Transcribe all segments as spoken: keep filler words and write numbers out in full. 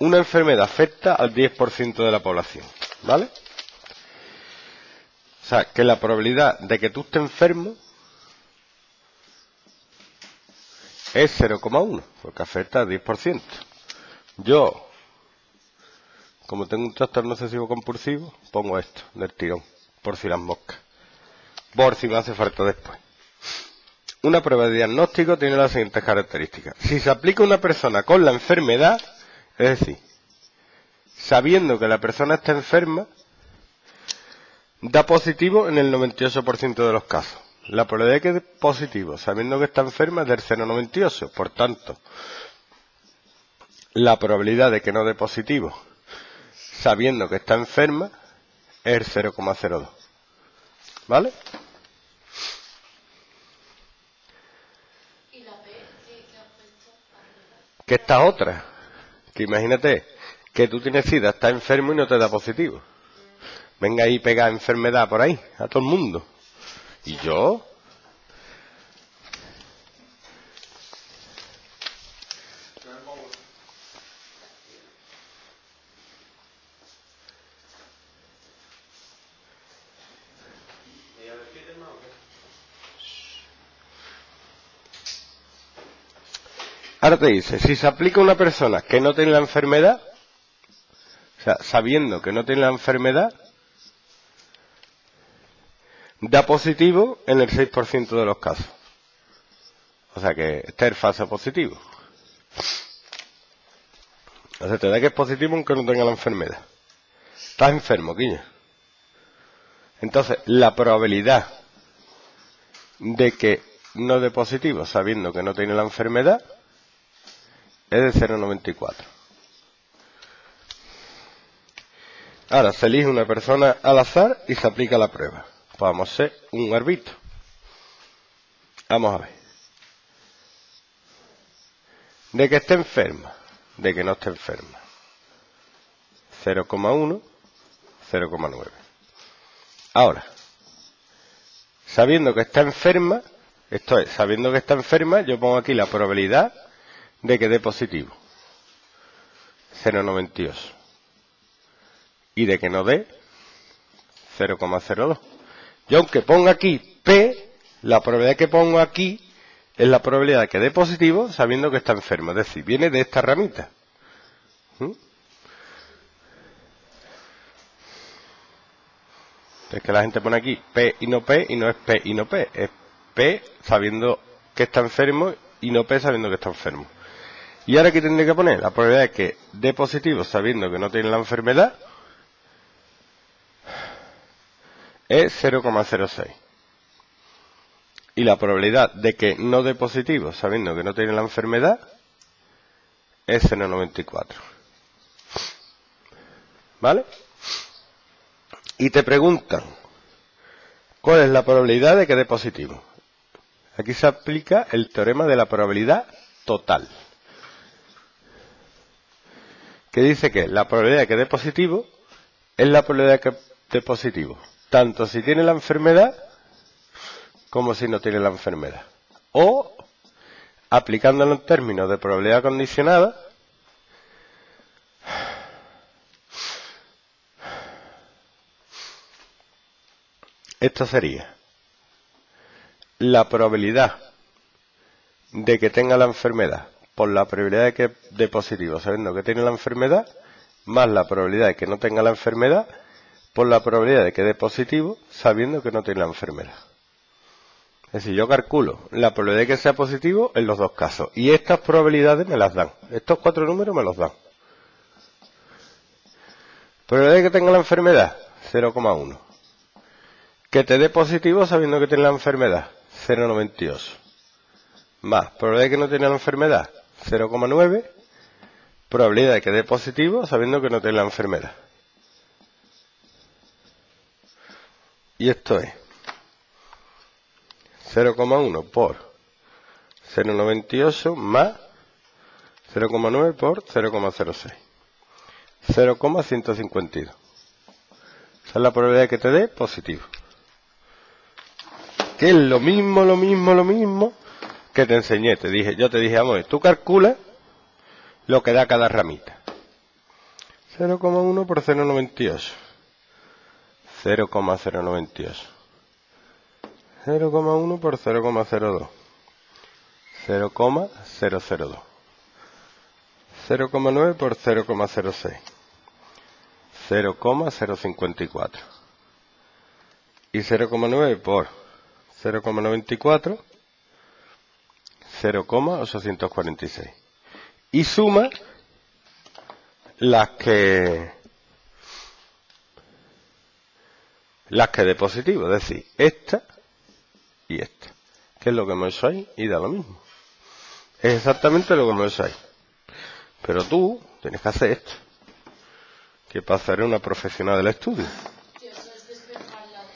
Una enfermedad afecta al diez por ciento de la población, ¿vale? O sea, que la probabilidad de que tú estés enfermo es cero coma uno, porque afecta al diez por ciento. Yo, como tengo un trastorno obsesivo compulsivo, pongo esto del tirón, por si las moscas, por si me hace falta después. Una prueba de diagnóstico tiene las siguientes características. Si se aplica a una persona con la enfermedad, es decir, sabiendo que la persona está enferma, da positivo en el noventa y ocho por ciento de los casos. La probabilidad de que dé positivo, sabiendo que está enferma, es del cero coma noventa y ocho. Por tanto, la probabilidad de que no dé positivo, sabiendo que está enferma, es el cero coma cero dos. ¿Vale? ¿Y la P que has puesto arriba? Que esta otra. Que imagínate que tú tienes SIDA, estás enfermo y no te da positivo. Venga ahí y pega enfermedad por ahí, a todo el mundo. ¿Y yo? Ahora te dice, si se aplica a una persona que no tiene la enfermedad, o sea, sabiendo que no tiene la enfermedad, da positivo en el seis por ciento de los casos. O sea que este es el falso positivo. O sea, te da que es positivo aunque no tenga la enfermedad. Estás enfermo, Quiña. Entonces, la probabilidad de que no dé positivo, sabiendo que no tiene la enfermedad, es de cero coma noventa y cuatro. Ahora se elige una persona al azar y se aplica la prueba. Vamos a hacer un arbitrio. Vamos a ver. De que esté enferma, de que no esté enferma. cero coma uno, cero coma nueve. Ahora, sabiendo que está enferma, esto es, sabiendo que está enferma, yo pongo aquí la probabilidad de que dé positivo, cero coma noventa y ocho, y de que no dé, cero coma cero dos. Yo aunque ponga aquí P, la probabilidad que pongo aquí es la probabilidad de que dé positivo sabiendo que está enfermo, es decir, viene de esta ramita. ¿Mm? Es que la gente pone aquí P y no P, y no es P y no P, es P sabiendo que está enfermo y no P sabiendo que está enfermo. Y ahora aquí tendré que poner la probabilidad de que dé positivo sabiendo que no tiene la enfermedad es cero coma cero seis. Y la probabilidad de que no dé positivo sabiendo que no tiene la enfermedad es cero coma noventa y cuatro. ¿Vale? Y te preguntan, ¿cuál es la probabilidad de que dé positivo? Aquí se aplica el teorema de la probabilidad total, que dice que la probabilidad de que dé positivo es la probabilidad de que dé positivo, tanto si tiene la enfermedad como si no tiene la enfermedad. O, aplicándolo en términos de probabilidad condicionada, esto sería la probabilidad de que tenga la enfermedad por la probabilidad de que dé positivo sabiendo que tiene la enfermedad, más la probabilidad de que no tenga la enfermedad por la probabilidad de que dé positivo sabiendo que no tiene la enfermedad. Es decir, yo calculo la probabilidad de que sea positivo en los dos casos. Y estas probabilidades me las dan. Estos cuatro números me los dan. Probabilidad de que tenga la enfermedad, cero coma uno. Que te dé positivo sabiendo que tiene la enfermedad, cero coma noventa y ocho. Más probabilidad de que no tiene la enfermedad, cero coma nueve. Probabilidad de que dé positivo sabiendo que no tiene la enfermedad. Y esto es cero coma uno por cero coma noventa y ocho más cero coma nueve por cero coma cero seis. cero coma ciento cincuenta y dos. Esa es la probabilidad de que te dé positivo. Que es lo mismo, lo mismo, lo mismo que te enseñé, te dije, yo te dije, vamos a ver, tú calculas lo que da cada ramita. cero coma uno por cero coma noventa y ocho. cero coma cero noventa y ocho. cero coma uno por cero coma cero dos. cero coma cero cero dos. cero coma nueve por cero coma cero seis. cero coma cero cincuenta y cuatro. Y cero coma nueve por cero coma noventa y cuatro. cero coma ochocientos cuarenta y seis. Y suma las que las que de positivo, es decir, esta y esta, que es lo que hemos hecho ahí, y da lo mismo, es exactamente lo que hemos hecho ahí, pero tú tienes que hacer esto, que pasaré una profesional del estudio. Eso es despejar la de...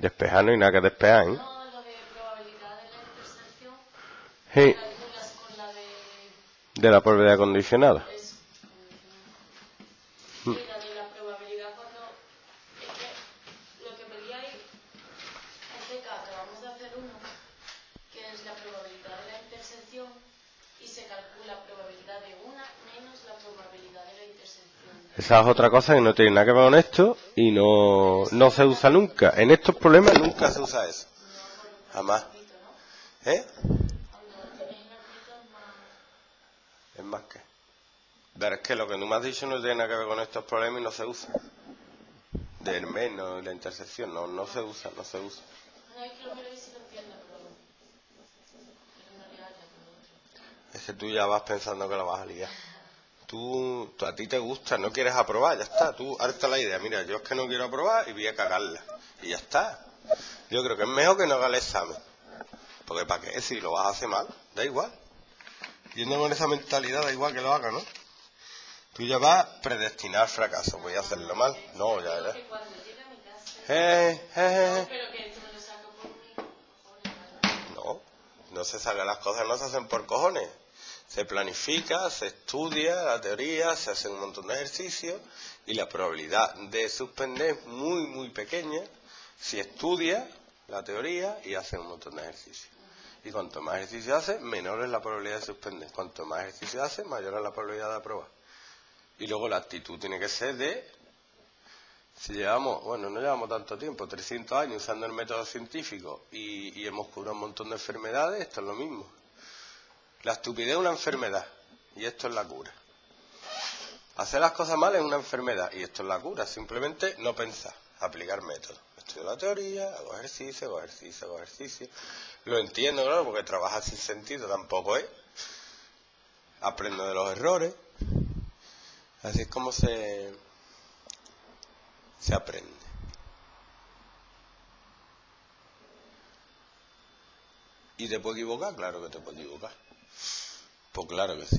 despejar no hay nada que despejar, ¿eh? No, lo de probabilidad de la intersección. Sí. Con la de... de la probabilidad condicionada. Y la de la probabilidad cuando... Es que lo que pedí ahí es que acabamos de hacer uno, que es la probabilidad de la intersección, y se calcula la probabilidad de una menos la probabilidad de la intersección. Esa es otra cosa que no tiene nada que ver con esto y no, no se usa nunca. En estos problemas nunca se usa eso. Jamás. ¿Eh? Es más que... Pero es que lo que tú me has dicho no tiene nada que ver con estos problemas y no se usa. Del menos y la intersección, no, no se usa, no se usa. Es que tú ya vas pensando que lo vas a liar. Tú, tú, a ti te gusta, no quieres aprobar, ya está. Tú harta la idea, mira, yo es que no quiero aprobar y voy a cagarla. Y ya está. Yo creo que es mejor que no haga el examen. Porque ¿para qué? Si lo vas a hacer mal, da igual. Yendo con esa mentalidad, da igual que lo haga, ¿no? Tú ya vas a predestinar fracaso, voy a hacerlo mal. No, ya verás. Eh, eh, eh. No, no se sacan las cosas, no se hacen por cojones. Se planifica, se estudia la teoría, se hacen un montón de ejercicios y la probabilidad de suspender es muy, muy pequeña si estudia la teoría y hace un montón de ejercicios. Y cuanto más ejercicio hace, menor es la probabilidad de suspender. Cuanto más ejercicio hace, mayor es la probabilidad de aprobar. Y luego la actitud tiene que ser de, si llevamos, bueno, no llevamos tanto tiempo, trescientos años usando el método científico y, y hemos curado un montón de enfermedades, esto es lo mismo. La estupidez es una enfermedad y esto es la cura. Hacer las cosas mal es una enfermedad y esto es la cura, simplemente no pensar, aplicar métodos. Estudio la teoría, hago ejercicio, hago ejercicio, hago ejercicio. Lo entiendo, claro, porque trabajar sin sentido tampoco es. Aprendo de los errores. Así es como se, se aprende. ¿Y te puedo equivocar? Claro que te puedo equivocar. Pues claro que sí.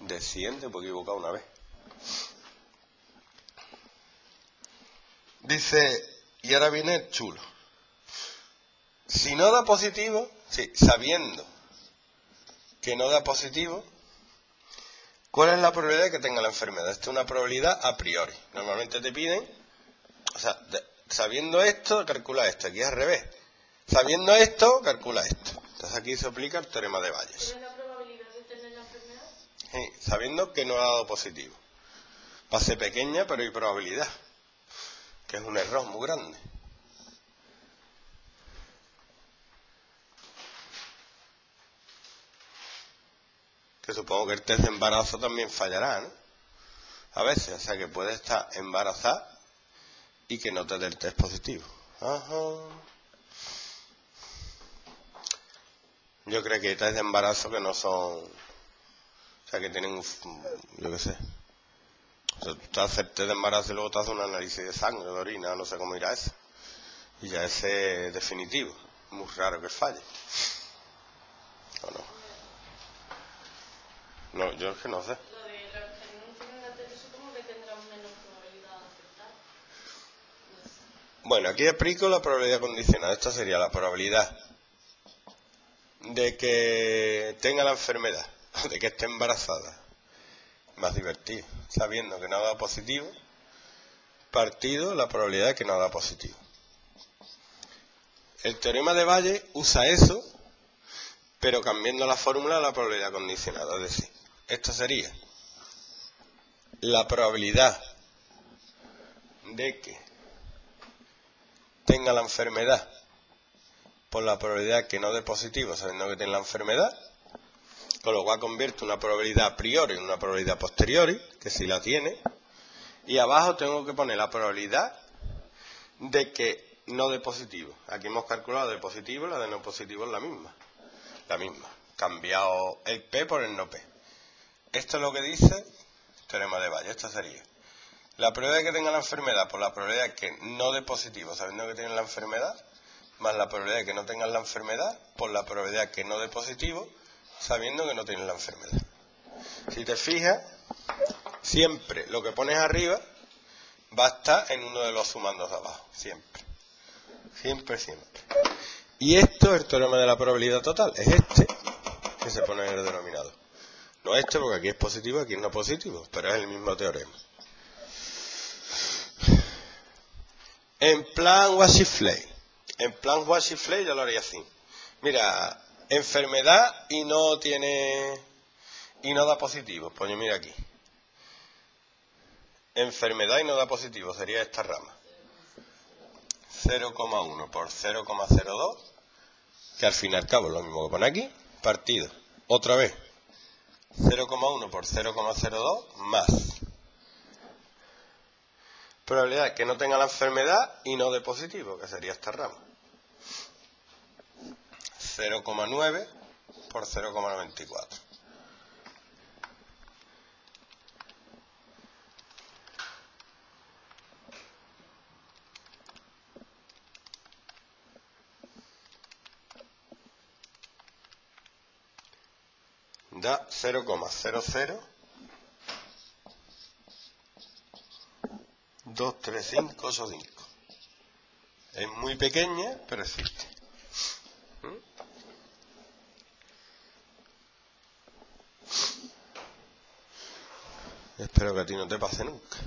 De cien te puedo equivocar una vez. Dice, y ahora viene el chulo. Si no da positivo, sí, sabiendo que no da positivo, ¿cuál es la probabilidad de que tenga la enfermedad? Esta es una probabilidad a priori. Normalmente te piden, o sea, de, sabiendo esto, calcula esto. Aquí es al revés. Sabiendo esto, calcula esto. Entonces aquí se aplica el teorema de Bayes. ¿Cuál es la probabilidad de tener la enfermedad? Sí, sabiendo que no ha dado positivo. Va a ser pequeña, pero hay probabilidad. Que es un error muy grande. Que supongo que el test de embarazo también fallará, ¿no? A veces, o sea que puedes estar embarazada y que no te dé el test positivo. Ajá. Yo creo que hay test de embarazo que no son... O sea, que tienen un... Yo qué sé. O sea, tú haces el test de embarazo y luego te haces un análisis de sangre, de orina, no sé cómo irá eso. Y ya ese es definitivo. Muy raro que falle. ¿O no? No, yo es que no sé. Lo de los que no tienen la teoría, supongo que tendrán menos probabilidad de aceptar. No sé. Bueno, aquí explico la probabilidad condicionada. Esta sería la probabilidad de que tenga la enfermedad, de que esté embarazada. Más divertido. Sabiendo que no ha dado positivo, partido la probabilidad de que no ha dado positivo. El teorema de Bayes usa eso, pero cambiando la fórmula a la probabilidad condicionada. Es decir, esto sería la probabilidad de que tenga la enfermedad por la probabilidad que no dé positivo, sabiendo que tiene la enfermedad, con lo cual convierto una probabilidad a priori en una probabilidad posteriori, que sí la tiene, y abajo tengo que poner la probabilidad de que no dé positivo. Aquí hemos calculado de positivo, la de no positivo es la misma, la misma, cambiado el P por el no P. Esto es lo que dice el teorema de Bayes. Esto sería la probabilidad de que tenga la enfermedad por la probabilidad de que no dé positivo, sabiendo que tiene la enfermedad, más la probabilidad de que no tengan la enfermedad por la probabilidad de que no dé positivo, sabiendo que no tienen la enfermedad. Si te fijas, siempre lo que pones arriba va a estar en uno de los sumandos de abajo, siempre, siempre, siempre. Y esto es el teorema de la probabilidad total, es este que se pone en el denominador. No este, porque aquí es positivo, aquí es no positivo, pero es el mismo teorema. En plan Wasifley, en plan Wasifley yo lo haría así. Mira, enfermedad y no tiene, y no da positivo, pues mira aquí. Enfermedad y no da positivo, sería esta rama. cero coma uno por cero coma cero dos, que al fin y al cabo es lo mismo que pone aquí, partido. Otra vez, cero coma uno por cero coma cero dos más probabilidad que no tenga la enfermedad y no dé positivo, que sería esta rama. cero coma nueve por cero coma noventa y cuatro. Da cero coma cero cero dos tres cinco ocho cinco. Es muy pequeña, pero existe. ¿Mm? Espero que a ti no te pase nunca.